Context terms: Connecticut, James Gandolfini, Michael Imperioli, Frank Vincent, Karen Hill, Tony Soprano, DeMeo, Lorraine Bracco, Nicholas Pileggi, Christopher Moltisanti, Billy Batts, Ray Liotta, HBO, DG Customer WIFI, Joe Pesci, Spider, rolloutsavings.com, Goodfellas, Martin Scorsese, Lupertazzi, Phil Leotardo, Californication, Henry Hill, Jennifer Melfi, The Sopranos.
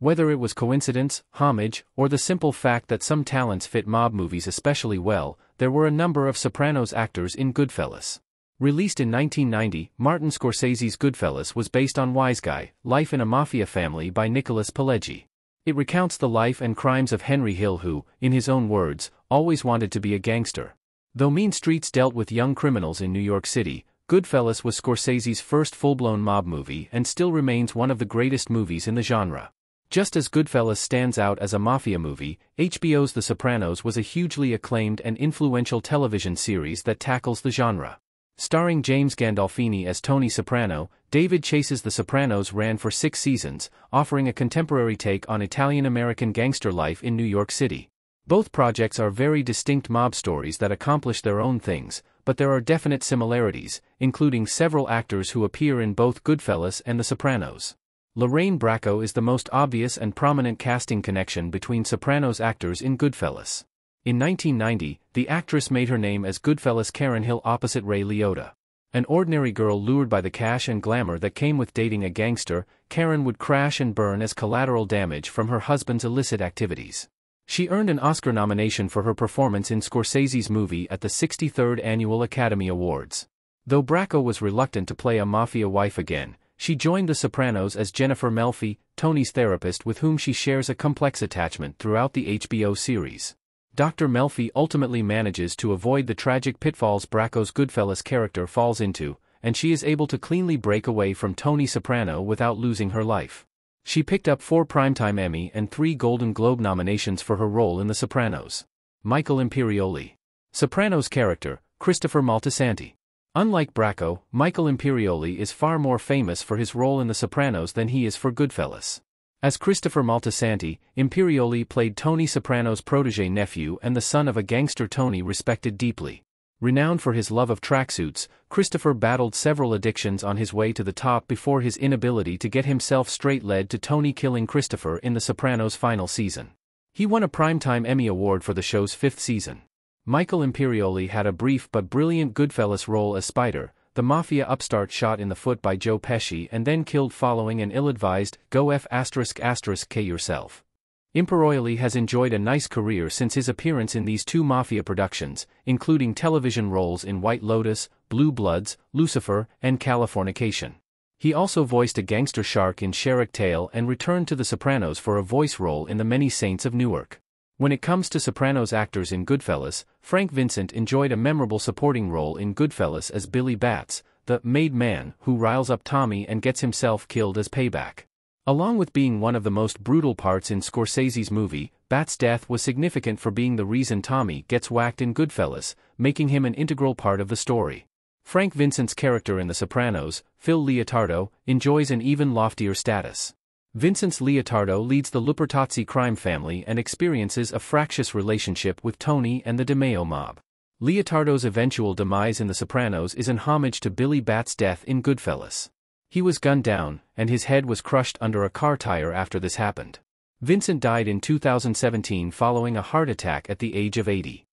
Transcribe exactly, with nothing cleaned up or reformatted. Whether it was coincidence, homage, or the simple fact that some talents fit mob movies especially well, there were a number of Sopranos actors in Goodfellas. Released in nineteen ninety, Martin Scorsese's Goodfellas was based on Wise Guy, Life in a Mafia Family by Nicholas Pileggi. It recounts the life and crimes of Henry Hill who, in his own words, always wanted to be a gangster. Though mean streets dealt with young criminals in New York City, Goodfellas was Scorsese's first full-blown mob movie and still remains one of the greatest movies in the genre. Just as Goodfellas stands out as a mafia movie, H B O's The Sopranos was a hugely acclaimed and influential television series that tackles the genre. Starring James Gandolfini as Tony Soprano, David Chase's The Sopranos ran for six seasons, offering a contemporary take on Italian-American gangster life in New York City. Both projects are very distinct mob stories that accomplish their own things, but there are definite similarities, including several actors who appear in both Goodfellas and The Sopranos. Lorraine Bracco is the most obvious and prominent casting connection between Sopranos actors in Goodfellas. In nineteen ninety, the actress made her name as Goodfellas Karen Hill opposite Ray Liotta. An ordinary girl lured by the cash and glamour that came with dating a gangster, Karen would crash and burn as collateral damage from her husband's illicit activities. She earned an Oscar nomination for her performance in Scorsese's movie at the sixty-third Annual Academy Awards. Though Bracco was reluctant to play a mafia wife again, she joined The Sopranos as Jennifer Melfi, Tony's therapist with whom she shares a complex attachment throughout the H B O series. Doctor Melfi ultimately manages to avoid the tragic pitfalls Bracco's Goodfellas character falls into, and she is able to cleanly break away from Tony Soprano without losing her life. She picked up four Primetime Emmy and three Golden Globe nominations for her role in The Sopranos. Michael Imperioli. Sopranos character, Christopher Moltisanti. Unlike Bracco, Michael Imperioli is far more famous for his role in The Sopranos than he is for Goodfellas. As Christopher Moltisanti, Imperioli played Tony Soprano's protege nephew and the son of a gangster Tony respected deeply. Renowned for his love of tracksuits, Christopher battled several addictions on his way to the top before his inability to get himself straight led to Tony killing Christopher in The Sopranos' final season. He won a Primetime Emmy Award for the show's fifth season. Michael Imperioli had a brief but brilliant Goodfellas role as Spider, the mafia upstart shot in the foot by Joe Pesci and then killed following an ill-advised, go F asterisk asterisk K yourself. Imperioli has enjoyed a nice career since his appearance in these two mafia productions, including television roles in White Lotus, Blue Bloods, Lucifer, and Californication. He also voiced a gangster shark in Shark Tale and returned to The Sopranos for a voice role in The Many Saints of Newark. When it comes to Sopranos actors in Goodfellas, Frank Vincent enjoyed a memorable supporting role in Goodfellas as Billy Batts, the made man who riles up Tommy and gets himself killed as payback. Along with being one of the most brutal parts in Scorsese's movie, Batts' death was significant for being the reason Tommy gets whacked in Goodfellas, making him an integral part of the story. Frank Vincent's character in The Sopranos, Phil Leotardo, enjoys an even loftier status. Vincent's Leotardo leads the Lupertazzi crime family and experiences a fractious relationship with Tony and the DeMeo mob. Leotardo's eventual demise in The Sopranos is an homage to Billy Batts' death in Goodfellas. He was gunned down, and his head was crushed under a car tire after this happened. Vincent died in two thousand seventeen following a heart attack at the age of eighty.